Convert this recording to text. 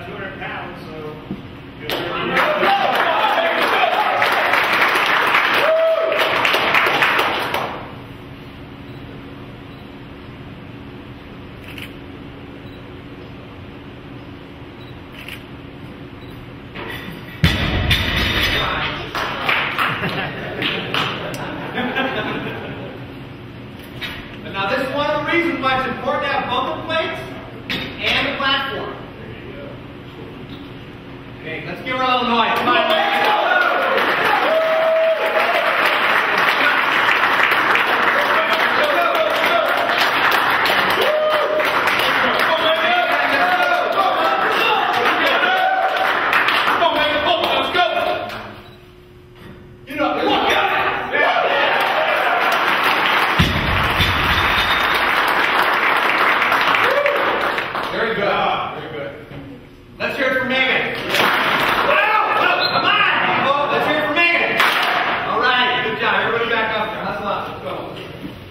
about 200 pounds, so good But now this is one of the reasons why it's important to have bumper plates and the platform. Okay, let's give her all the noise. Come on. Let's hear it for Megan. All right, good job. Everybody back up there. Hustle up. Go.